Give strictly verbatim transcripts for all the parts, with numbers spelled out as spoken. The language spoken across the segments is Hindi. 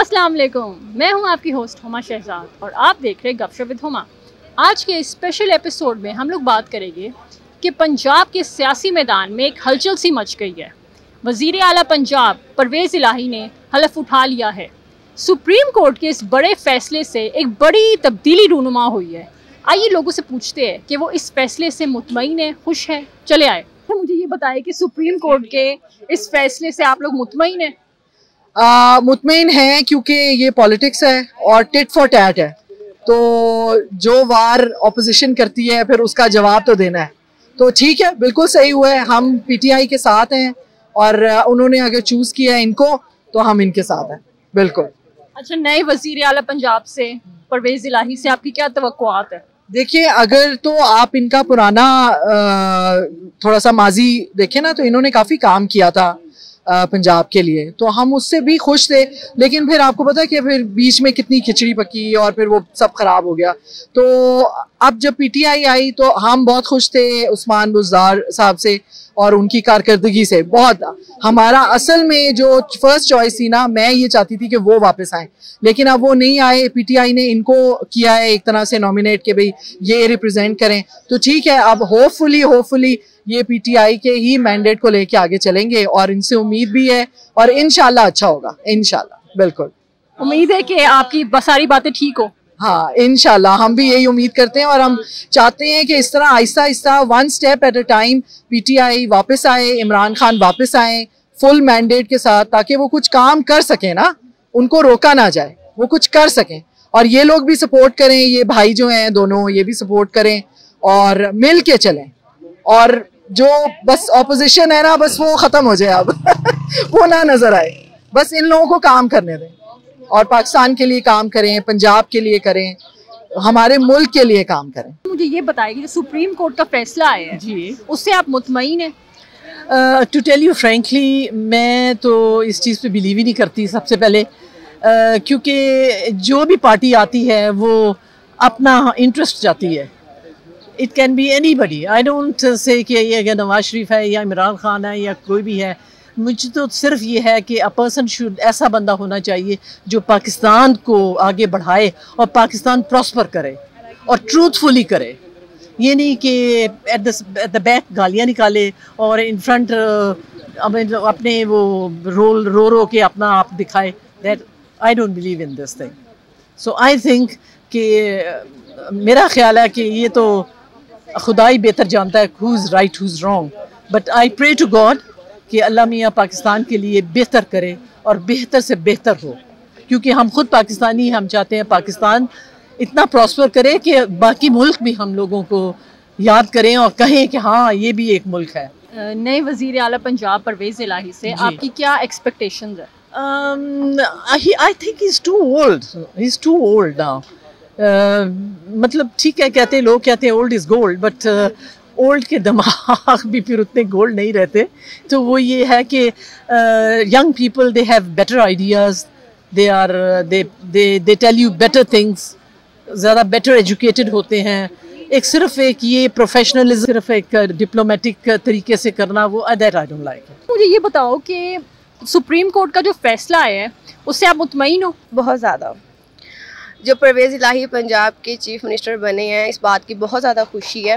अस्सलाम वालेकुम, मैं हूं आपकी होस्ट हुमा शहजाद और आप देख रहे हैं गप शप विद हुमा। आज के स्पेशल एपिसोड में हम लोग बात करेंगे कि पंजाब के सियासी मैदान में एक हलचल सी मच गई है। वज़ीर आला पंजाब परवेज़ इलाही ने हलफ उठा लिया है। सुप्रीम कोर्ट के इस बड़े फैसले से एक बड़ी तब्दीली रूनुमा हुई है। आइए लोगों से पूछते हैं कि वो इस फैसले से मुतमईन है, खुश है। चले आए, मुझे ये बताएं कि सुप्रीम कोर्ट के इस फैसले से आप लोग मुतमईन हैं? आ, मुतमईन है क्योंकि ये पॉलिटिक्स है और टिट फॉर टैट है, तो जो वार ऑपोजिशन करती है फिर उसका जवाब तो देना है। तो ठीक है, बिल्कुल सही हुआ है। हम पीटीआई के साथ हैं और उन्होंने अगर चूज किया है इनको तो हम इनके साथ हैं, बिल्कुल। अच्छा, नए वजीर आला पंजाब से परवेज़ इलाही से आपकी क्या तवक्कुआत है? देखिए, अगर तो आप इनका पुराना थोड़ा सा माजी देखें ना, तो इन्होंने काफी काम किया था पंजाब के लिए, तो हम उससे भी खुश थे। लेकिन फिर आपको पता है कि फिर बीच में कितनी खिचड़ी पकी और फिर वो सब खराब हो गया। तो अब जब पीटीआई आई तो हम बहुत खुश थे उस्मान बुजार साहब से और उनकी कारकर्दगी से। बहुत हमारा असल में जो फर्स्ट चॉइस थी ना, मैं ये चाहती थी कि वो वापस आए, लेकिन अब वो नहीं आए। पीटीआई ने इनको किया है एक तरह से नॉमिनेट के भाई ये रिप्रेजेंट करें, तो ठीक है। अब होपफुली होपफुली ये पीटीआई के ही मैंडेट को लेके आगे चलेंगे और इनसे उम्मीद भी है और इंशाल्लाह अच्छा होगा, इंशाल्लाह। बिल्कुल उम्मीद है कि आपकी सारी बातें ठीक हो। हाँ, इंशाल्लाह हम भी यही उम्मीद करते हैं और हम चाहते हैं कि इस तरह आहिस्ता आहिस्ता one step at a time PTI वापस आए, इमरान खान वापस आए फुल मैंडेट के साथ, ताकि वो कुछ काम कर सकें ना, उनको रोका ना जाए, वो कुछ कर सकें। और ये लोग भी सपोर्ट करें, ये भाई जो हैं दोनों, ये भी सपोर्ट करें और मिल के चलें। और जो बस ऑपोजिशन है ना, बस वो ख़त्म हो जाए अब वो ना नज़र आए। बस इन लोगों को काम करने दें और पाकिस्तान के लिए काम करें, पंजाब के लिए करें, हमारे मुल्क के लिए काम करें। मुझे ये बताइए कि सुप्रीम कोर्ट का फैसला आया है जी, उससे आप मुतमईन हैं? टू टेल यू फ्रेंकली, मैं तो इस चीज़ पे बिलीव ही नहीं करती सबसे पहले, uh, क्योंकि जो भी पार्टी आती है वो अपना इंटरेस्ट चाहती है। It can be anybody, I don't say कि ये नवाज शरीफ है या इमरान खान है या कोई भी है। मुझे तो सिर्फ ये है कि अ पर्सन शुड, ऐसा बंदा होना चाहिए जो पाकिस्तान को आगे बढ़ाए और पाकिस्तान प्रॉस्पर करे और ट्रूथफुली करे। ये नहीं कि at the at the back गालियाँ निकाले और इन फ्रंट अपने वो रोल रो रो के अपना आप दिखाए। That I don't believe in this thing. So I think कि मेरा ख्याल है कि ये तो खुदा ही बेहतर जानता है who is right who is wrong, but I pray to God कि अल्लाह मियाँ पाकिस्तान के लिए बेहतर करे और बेहतर से बेहतर हो, क्योंकि हम खुद पाकिस्तानी, हम चाहते हैं पाकिस्तान इतना प्रॉस्पर करे कि बाकी मुल्क भी हम लोगों को याद करें और कहें कि हाँ ये भी एक मुल्क है। नए वज़ीर आला पंजाब परवेज़ इलाही से आपकी क्या एक्सपेक्टेशंस है? I think he is too old, he is too old now. मतलब ठीक है, कहते लोग कहते हैं old is gold, but old के दिमाग भी फिर उतने गोल्ड नहीं रहते। तो वो ये है कि young people they have better ideas, they are they they they tell you better things, ज़्यादा बेटर एजुकेटेड होते हैं। एक सिर्फ एक ये प्रोफेशनलिज्म, सिर्फ एक डिप्लोमेटिक तरीके से करना, वो दैट आई डोंट लाइक। मुझे ये बताओ कि सुप्रीम कोर्ट का जो फैसला है उससे आप मुतमईन हो? बहुत ज़्यादा। जो परवेज़ इलाही पंजाब के चीफ़ मिनिस्टर बने हैं, इस बात की बहुत ज़्यादा खुशी है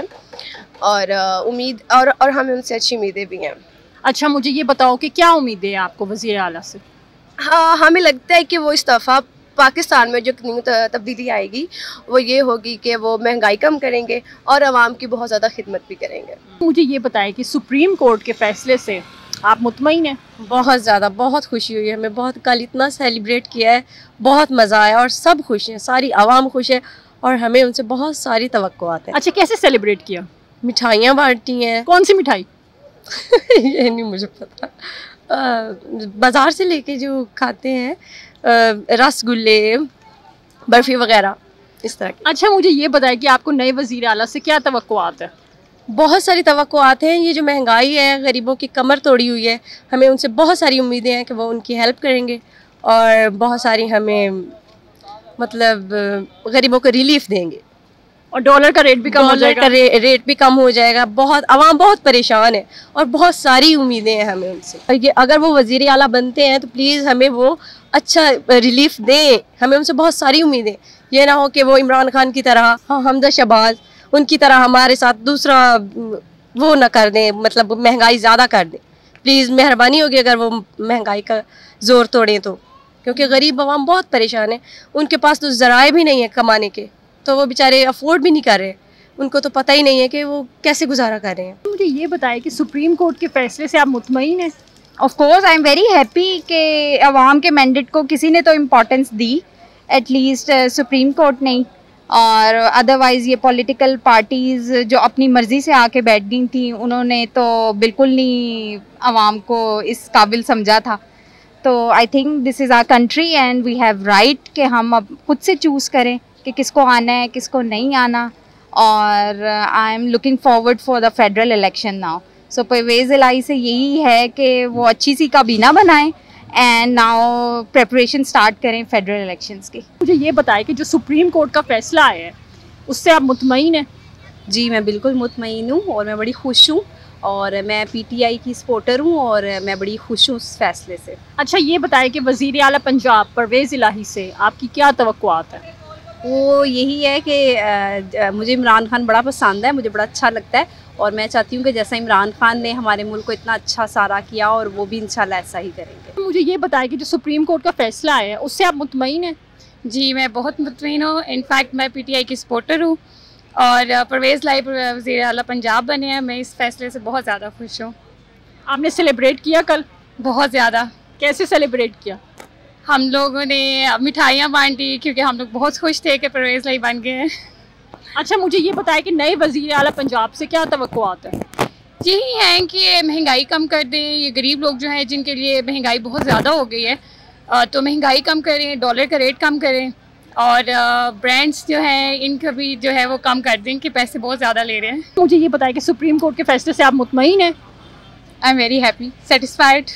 और उम्मीद और और हमें उनसे अच्छी उम्मीदें भी हैं। अच्छा, मुझे ये बताओ कि क्या उम्मीदें हैं आपको वज़ीर आला से? हाँ, हमें लगता है कि वो इस दफ़ा पाकिस्तान में जो न्यू तब्दीली आएगी वो ये होगी कि वो महंगाई कम करेंगे और आवाम की बहुत ज़्यादा खिदमत भी करेंगे। मुझे ये बताएं कि सुप्रीम कोर्ट के फ़ैसले से आप मुतमईन हैं? बहुत ज़्यादा, बहुत खुशी हुई है हमें, बहुत कल इतना सेलिब्रेट किया है, बहुत मज़ा आया और सब खुश हैं, सारी आवाम खुश है और हमें उनसे बहुत सारी तवक्कुआत हैं। अच्छा, कैसे सेलिब्रेट किया? मिठाइयाँ बांटी हैं। कौन सी मिठाई? ये नहीं मुझे पता। आ, बाज़ार से लेके जो खाते हैं, रसगुल्ले, बर्फ़ी वगैरह इस तरह की। अच्छा, मुझे ये बताया कि आपको नए वज़ीर आला से क्या तवक्कुआत है? बहुत सारी तवक्कुआत हैं। ये जो महंगाई है, गरीबों की कमर तोड़ी हुई है, हमें उनसे बहुत सारी उम्मीदें हैं कि वो उनकी हेल्प करेंगे और बहुत सारी हमें मतलब गरीबों को रिलीफ देंगे। और डॉलर का रेट भी कम हो जाएगा, डॉलर का रे, रेट भी कम हो जाएगा। बहुत आवाम बहुत परेशान है और बहुत सारी उम्मीदें हैं हमें उनसे। और ये अगर वो वज़ीर आला बनते हैं तो प्लीज़ हमें वो अच्छा रिलीफ दें, हमें उनसे बहुत सारी उम्मीदें। ये ना हो कि वो इमरान खान की तरह, हाँ, हमजा शहबाज उनकी तरह हमारे साथ दूसरा वो ना कर दें, मतलब महंगाई ज़्यादा कर दें। प्लीज़ मेहरबानी होगी अगर वो महंगाई का जोर तोड़ें तो, क्योंकि गरीब आवाम बहुत परेशान है। उनके पास तो ज़राए भी नहीं है कमाने के, तो वो बेचारे अफोर्ड भी नहीं कर रहे, उनको तो पता ही नहीं है कि वो कैसे गुजारा कर रहे हैं। मुझे ये बताएं कि सुप्रीम कोर्ट के फैसले से आप मुतमईन हैं? Of course I am very happy कि अवाम के मैंडेट को किसी ने तो इम्पोर्टेंस दी, एटलीस्ट सुप्रीम कोर्ट नहीं। और अदरवाइज़ ये पॉलिटिकल पार्टीज़ जो अपनी मर्ज़ी से आके बैठ गई थी, उन्होंने तो बिल्कुल नहीं अवाम को इस काबिल समझा था। तो I think this is our country and we have right कि हम अब खुद से चूज़ करें कि किसको आना है किसको नहीं आना। और I am looking forward for the federal election now. So Parvez Elahi से यही है कि वो अच्छी सी काबीना बनाएं एंड नाउ प्रेपरेशन स्टार्ट करें फेडरल इलेक्शंस की। मुझे ये बताएं कि जो सुप्रीम कोर्ट का फैसला आया है उससे आप मुतमईन हैं? जी मैं बिल्कुल मुतमईन हूँ और मैं बड़ी खुश हूँ, और मैं पीटीआई की सपोर्टर हूँ और मैं बड़ी खुश हूँ उस फैसले से। अच्छा ये बताएं कि वज़ीर आला पंजाब परवेज़ इलाही से आपकी क्या तवक्कुआत है? वो यही है कि मुझे इमरान खान बड़ा पसंद है, मुझे बड़ा अच्छा लगता है और मैं चाहती हूँ कि जैसा इमरान खान ने हमारे मुल्क को इतना अच्छा सारा किया और वो भी इंशाल्लाह ऐसा ही करेंगे। मुझे ये बताएं कि जो सुप्रीम कोर्ट का फैसला आया है उससे आप मुतमईन हैं? जी मैं बहुत मुतमईन हूँ, इनफैक्ट मैं पीटीआई की सपोर्टर हूँ और परवेज़ इलाही वज़ीर आला पंजाब बने हैं। मैं इस फैसले से बहुत ज़्यादा खुश हूँ। आपने सेलिब्रेट किया कल? बहुत ज़्यादा। कैसे सेलिब्रेट किया? हम लोगों ने मिठाइयाँ बांटी क्योंकि हम लोग बहुत खुश थे कि परवेज़ इलाही बन गए हैं। अच्छा मुझे ये बताएं कि नए वज़ीर आला पंजाब से क्या तवक्कुआत है? यही है कि महंगाई कम कर दें, ये गरीब लोग जो हैं जिनके लिए महंगाई बहुत ज़्यादा हो गई है, तो महंगाई कम करें, डॉलर का रेट कम करें और ब्रांड्स जो हैं इनका भी जो है वो कम कर दें कि पैसे बहुत ज़्यादा ले रहे हैं। मुझे ये बताएं कि सुप्रीम कोर्ट के फैसले से आप मुतमईन हैं? I am very happy, satisfied.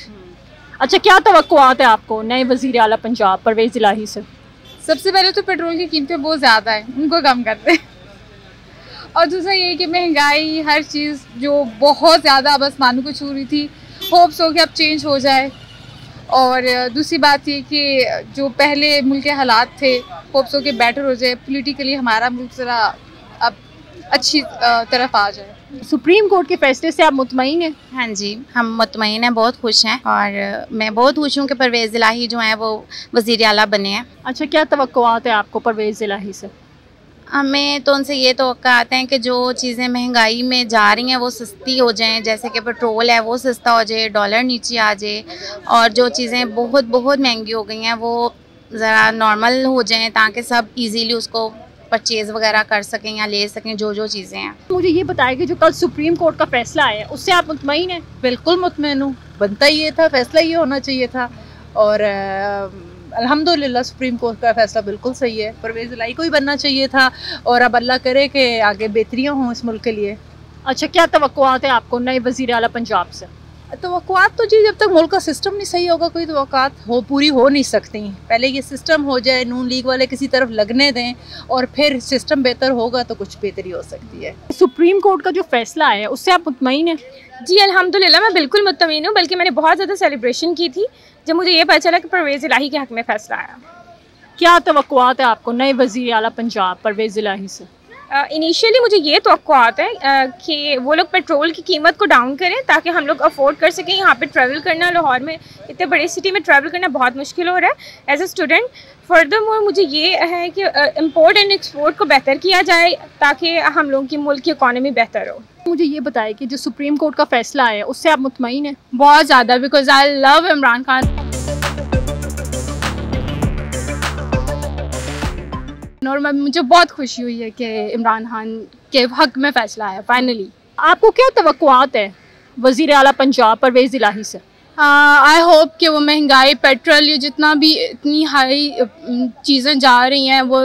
अच्छा क्या तवक्कुआत है आपको नए वज़ीर आला पंजाब परवेज़ इलाही से? सबसे पहले तो पेट्रोल की कीमतें बहुत ज़्यादा है, उनको कम कर दें, और दूसरा ये कि महंगाई हर चीज़ जो बहुत ज़्यादा अब आसमानों को छू रही थी, होप्स हो कि अब चेंज हो जाए। और दूसरी बात ये कि जो पहले मुल्क के हालात थे, होप्स हो कि बेटर हो जाए, पोलिटिकली हमारा मुल्क ज़रा अब अच्छी तरफ आ जाए। सुप्रीम कोर्ट के फैसले से आप मुतमईन हैं? हाँ जी हम मुतमईन हैं, बहुत खुश हैं और मैं बहुत खुश हूँ कि परवेज़ इलाही जो हैं वो वज़ीर आला बने हैं। अच्छा क्या तवक्कुआत है आपको परवेज़ इलाही से? हमें तो उनसे ये तवक्कुआत हैं कि जो चीज़ें महंगाई में जा रही हैं वो सस्ती हो जाएं, जैसे कि पेट्रोल है वो सस्ता हो जाए, डॉलर नीचे आ जाए और जो चीज़ें बहुत बहुत महंगी हो गई हैं वो ज़रा नॉर्मल हो जाएँ ताकि सब ईज़िली उसको परचेज़ वगैरह कर सकें या ले सकें जो जो चीज़ें हैं। मुझे ये बताएं कि जो कल सुप्रीम कोर्ट का फैसला आया उससे आप मुतमईन हैं? बिल्कुल मुतमईन हूँ, बनता ही ये था, फैसला ये होना चाहिए था और अल्हम्दुलिल्लाह सुप्रीम कोर्ट का फैसला बिल्कुल सही है। परवेज़ इलाही को ही बनना चाहिए था और अब अल्लाह करे कि आगे बेहतरियाँ हों इस मुल्क के लिए। अच्छा क्या तवक्कुआत है आपको नए वज़ीर आला पंजाब से? तवक्कुआत तो जी जब तक मुल्क का सिस्टम नहीं सही होगा कोई तवक्कुआत हो पूरी हो नहीं सकती। पहले ये सिस्टम हो जाए, नून लीग वाले किसी तरफ लगने दें और फिर सिस्टम बेहतर होगा तो कुछ बेहतरी हो सकती है। सुप्रीम कोर्ट का जो फैसला आया उससे आप मुतमईन हैं? जी अल्हम्दुलिल्लाह मैं बिल्कुल मुतमईन हूँ, बल्कि मैंने बहुत ज़्यादा सेलिब्रेशन की थी जब मुझे ये पता चला कि परवेज़ इलाही के हक़ में फैसला आया। क्या तवक्कुआत है आपको नए वज़ीर आला पंजाब परवेज़ इलाही से? इनिशियली uh, मुझे ये तवक्कुआत है uh, कि वो लोग पेट्रोल की कीमत को डाउन करें ताकि हम लोग अफोर्ड कर सकें यहाँ पे ट्रैवल करना। लाहौर में इतने बड़े सिटी में ट्रैवल करना बहुत मुश्किल हो रहा है एज अ स्टूडेंट। फर्दरमोर मुझे ये है कि इम्पोर्ट एंड एक्सपोर्ट को बेहतर किया जाए ताकि हम लोगों की मुल्क की इकॉनमी बेहतर हो। मुझे ये बताएं कि जो सुप्रीम कोर्ट का फैसला आया उससे आप मुतमईन हैं? बहुत ज़्यादा, because I love Imran Khan और मैं मुझे बहुत खुशी हुई है कि इमरान खान के हक़ में फ़ैसला आया फाइनली। आपको क्या तवक्कुआत है वज़ीर आला पंजाब परवेज़ इलाही से? आई होप कि वो महंगाई पेट्रोल ये जितना भी इतनी हाई चीज़ें जा रही हैं वो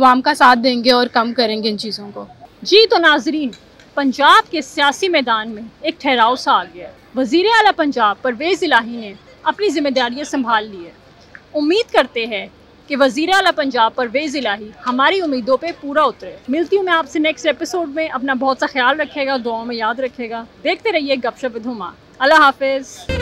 आवाम का साथ देंगे और कम करेंगे इन चीज़ों को। जी तो नाजरीन पंजाब के सियासी मैदान में एक ठहराव सा आ गया है। वज़ीर आला पंजाब परवेज़ इलाही ने अपनी जिम्मेदारियाँ संभाल ली है। उम्मीद करते हैं कि वज़ीर आला पंजाब परवेज़ इलाही हमारी उम्मीदों पे पूरा उतरे। मिलती हूँ मैं आपसे नेक्स्ट एपिसोड में। अपना बहुत सा ख्याल रखेगा, दुआओं में याद रखेगा। देखते रहिए गपशप विद हुमा। अल्लाह हाफिज़।